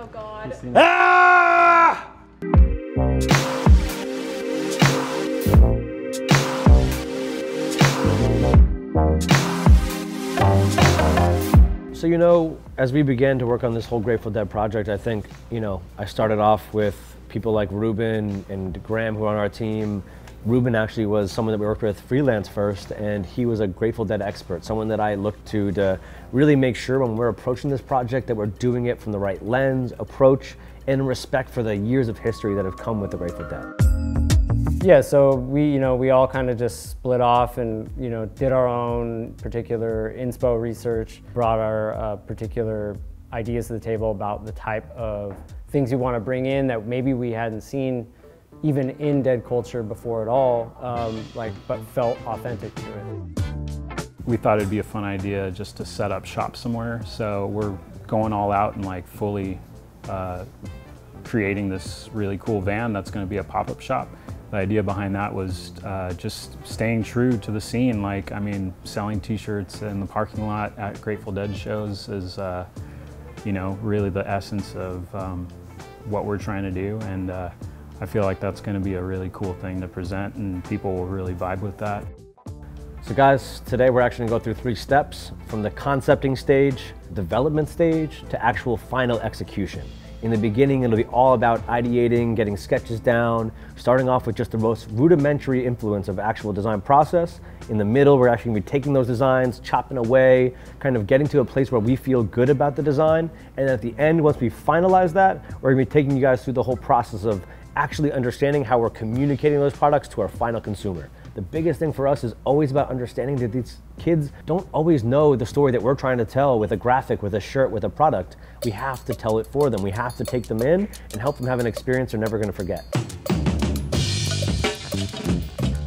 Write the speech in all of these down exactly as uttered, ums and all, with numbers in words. Oh God. Ah! So, you know, as we began to work on this whole Grateful Dead project, I think, you know, I started off with people like Ruben and Graham who are on our team. Ruben actually was someone that we worked with freelance first, and he was a Grateful Dead expert, someone that I looked to to really make sure when we're approaching this project that we're doing it from the right lens, approach, and respect for the years of history that have come with the Grateful Dead. Yeah, so we, you know, we all kind of just split off and, you know, did our own particular inspo research, brought our uh, particular ideas to the table about the type of things you want to bring in that maybe we hadn't seen even in Dead culture before at all, um, like, but felt authentic to it. We thought it'd be a fun idea just to set up shop somewhere, so we're going all out and like fully uh, creating this really cool van that's going to be a pop-up shop. The idea behind that was uh, just staying true to the scene, like, I mean, selling t-shirts in the parking lot at Grateful Dead shows is, uh, you know, really the essence of um, what we're trying to do, and uh, I feel like that's going to be a really cool thing to present, and people will really vibe with that. So guys, today we're actually going to go through three steps, from the concepting stage, development stage, to actual final execution. In the beginning, it'll be all about ideating, getting sketches down, starting off with just the most rudimentary influence of actual design process. In the middle, we're actually going to be taking those designs, chopping away, kind of getting to a place where we feel good about the design. And at the end, once we finalize that, we're going to be taking you guys through the whole process of actually understanding how we're communicating those products to our final consumer. The biggest thing for us is always about understanding that these kids don't always know the story that we're trying to tell with a graphic, with a shirt, with a product. We have to tell it for them. We have to take them in and help them have an experience they're never going to forget.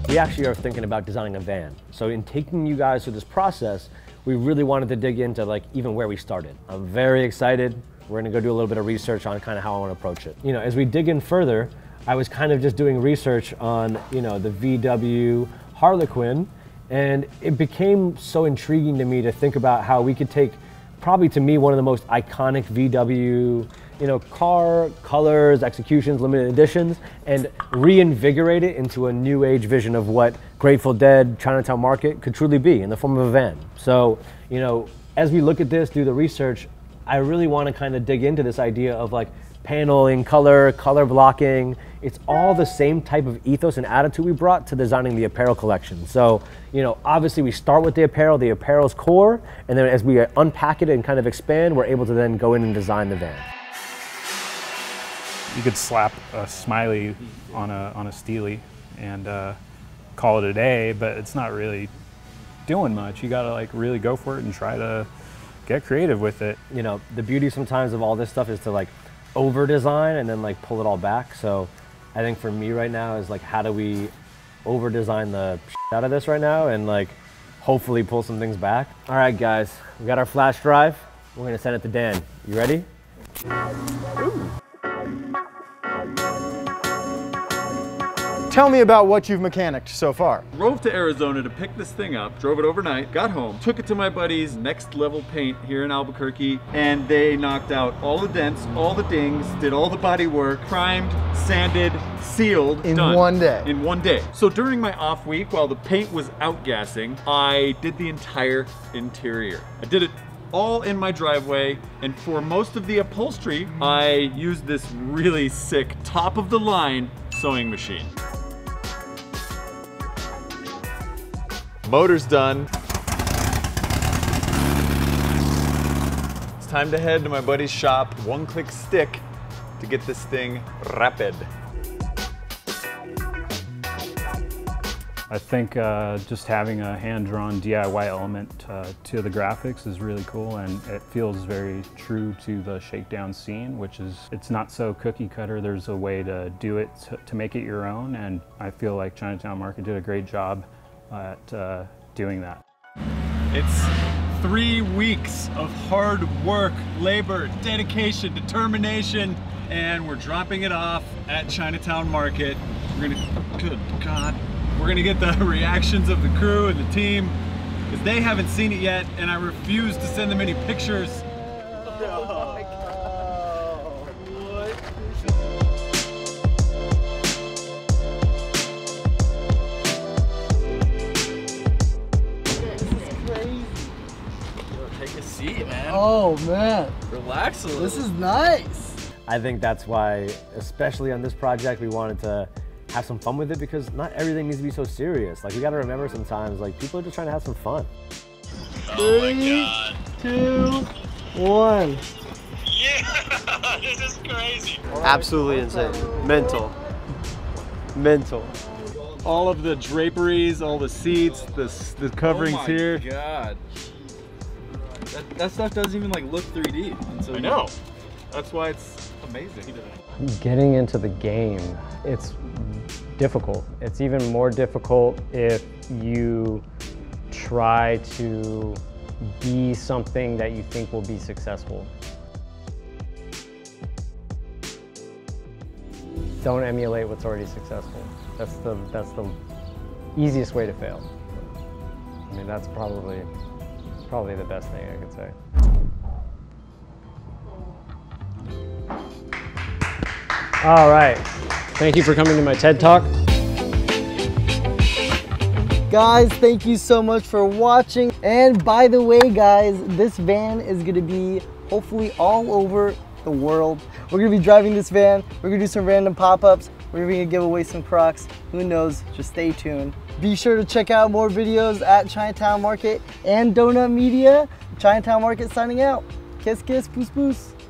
We actually are thinking about designing a van. So in taking you guys through this process, we really wanted to dig into like even where we started. I'm very excited. We're gonna go do a little bit of research on kind of how I wanna approach it. You know, as we dig in further, I was kind of just doing research on, you know, the V W Harlequin, and it became so intriguing to me to think about how we could take, probably to me, one of the most iconic V W, you know, car, colors, executions, limited editions, and reinvigorate it into a new age vision of what Grateful Dead, Chinatown Market could truly be in the form of a van. So, you know, as we look at this, do the research, I really want to kind of dig into this idea of like paneling, color, color blocking. It's all the same type of ethos and attitude we brought to designing the apparel collection. So, you know, obviously we start with the apparel, the apparel's core, and then as we unpack it and kind of expand, we're able to then go in and design the van. You could slap a smiley on a, on a steely and uh, call it a day, but it's not really doing much. You got to like really go for it and try to get creative with it. You know, the beauty sometimes of all this stuff is to like over design and then like pull it all back. So I think for me right now is like, how do we over design the shit out of this right now and like hopefully pull some things back. All right guys, we got our flash drive. We're gonna send it to Dan. You ready? Ooh. Tell me about what you've mechanicked so far. Drove to Arizona to pick this thing up, drove it overnight, got home, took it to my buddies Next Level Paint here in Albuquerque, and they knocked out all the dents, all the dings, did all the body work, primed, sanded, sealed, in done. one day. In one day. So during my off week, while the paint was outgassing, I did the entire interior. I did it all in my driveway, and for most of the upholstery, I used this really sick top-of-the-line sewing machine. Motor's done. It's time to head to my buddy's shop, One Click Stick, to get this thing rapid. I think uh, just having a hand-drawn D I Y element uh, to the graphics is really cool, and it feels very true to the shakedown scene, which is, it's not so cookie cutter. There's a way to do it, to, to make it your own, and I feel like Chinatown Market did a great job at uh, doing that. It's three weeks of hard work, labor, dedication, determination, and we're dropping it off at Chinatown Market. We're gonna, good God, we're gonna get the reactions of the crew and the team, because they haven't seen it yet, and I refuse to send them any pictures. Oh my God. Oh man. Relax a little. This is nice. I think that's why, especially on this project, we wanted to have some fun with it because not everything needs to be so serious. Like, we gotta remember sometimes, like, people are just trying to have some fun. Oh my God. three, two, one. Yeah, this is crazy. Absolutely insane. Mental. Mental. All of the draperies, all the seats, the, the coverings oh here. Oh my God. That, that stuff doesn't even like look three D. So I know. That's why it's amazing. Getting into the game, it's difficult. It's even more difficult if you try to be something that you think will be successful. Don't emulate what's already successful. That's the, that's the easiest way to fail. I mean, that's probably, probably the best thing I could say. All right. Thank you for coming to my TED Talk. Guys, thank you so much for watching. And by the way, guys, this van is gonna be hopefully all over the world. We're gonna be driving this van. We're gonna do some random pop-ups. We're gonna give away some Crocs. Who knows? Just stay tuned. Be sure to check out more videos at Chinatown Market and Donut Media. Chinatown Market signing out. Kiss, kiss, poos, poos.